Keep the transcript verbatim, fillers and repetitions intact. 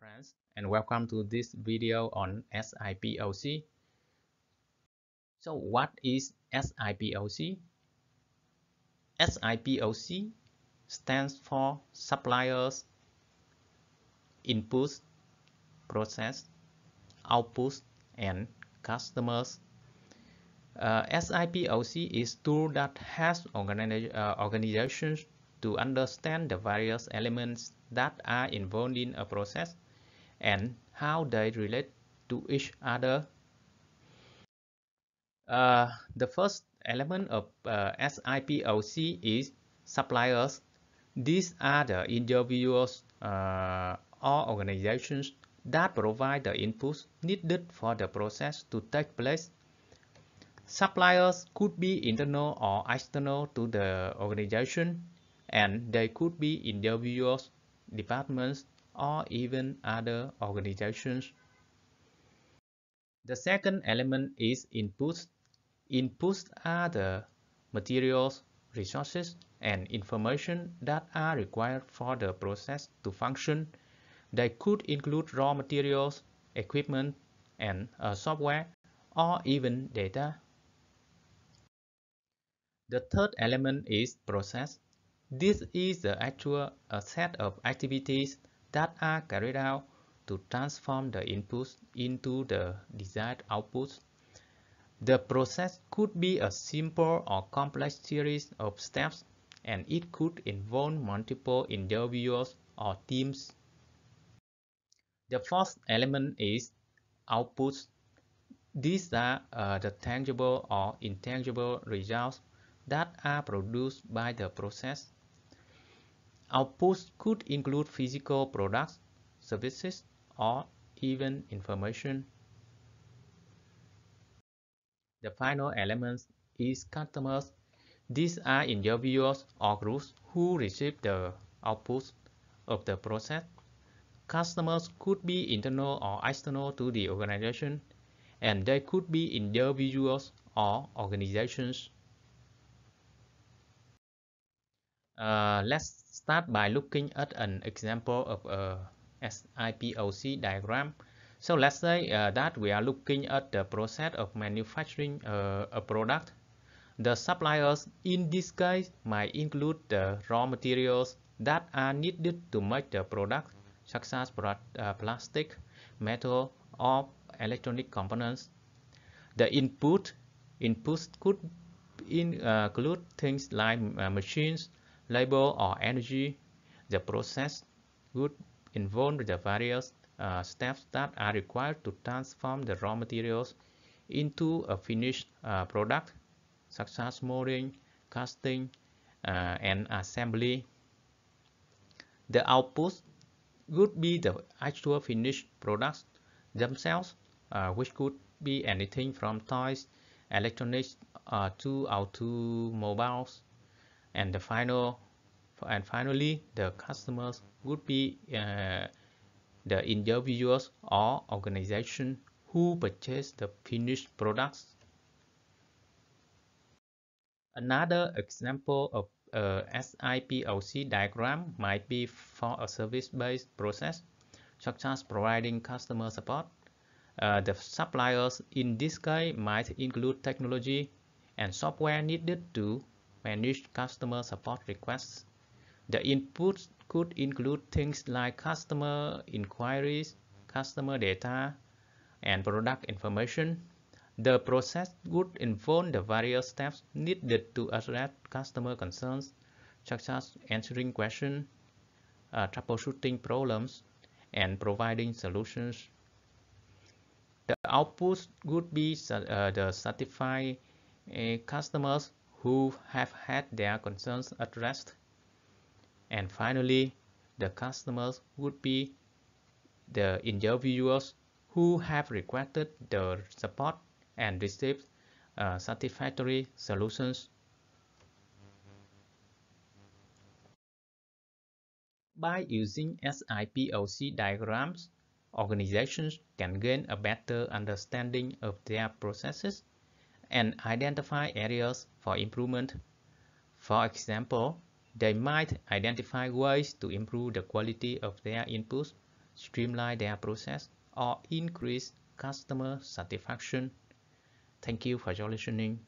Friends, and welcome to this video on S I P O C. So what is S I P O C? S I P O C stands for Suppliers Input, Process, Output, and Customers. Uh, S I P O C is a tool that helps organi uh, organizations to understand the various elements that are involved in a process and how they relate to each other. Uh, the first element of uh, S I P O C is suppliers. These are the individuals uh, or organizations that provide the inputs needed for the process to take place. Suppliers could be internal or external to the organization, and they could be individuals, departments, or even other organizations. The second element is inputs. Inputs are the materials, resources, and information that are required for the process to function. They could include raw materials, equipment, and uh, software, or even data. The third element is process. This is the actual uh, set of activities that are carried out to transform the inputs into the desired outputs. The process could be a simple or complex series of steps, and it could involve multiple individuals or teams. The fourth element is outputs. These are uh, the tangible or intangible results that are produced by the process. Outputs could include physical products, services, or even information. The final element is customers. These are individuals or groups who receive the outputs of the process. Customers could be internal or external to the organization, and they could be individuals or organizations. Uh, let's start by looking at an example of a S I P O C diagram. So let's say uh, that we are looking at the process of manufacturing uh, a product. The suppliers in this case might include the raw materials that are needed to make the product, such as uh, plastic, metal, or electronic components. The input inputs could in, uh, include things like uh, machines, labor, or energy. The process would involve the various uh, steps that are required to transform the raw materials into a finished uh, product, such as molding, casting, uh, and assembly. The outputs would be the actual finished products themselves, uh, which could be anything from toys, electronics, uh, to automobiles. And the final and finally, the customers would be uh, the individuals or organizations who purchase the finished products. Another example of a S I P O C diagram might be for a service-based process, such as providing customer support. Uh, the suppliers in this case might include technology and software needed to manage customer support requests. The inputs could include things like customer inquiries, customer data, and product information. The process would involve the various steps needed to address customer concerns, such as answering questions, uh, troubleshooting problems, and providing solutions. The outputs would be uh, the satisfied uh, customers who have had their concerns addressed. And finally, the customers would be the individuals who have requested the support and received uh, satisfactory solutions. By using S I P O C diagrams, organizations can gain a better understanding of their processes and identify areas for improvement. For example, they might identify ways to improve the quality of their inputs streamline their process, or increase customer satisfaction. Thank you for your listening.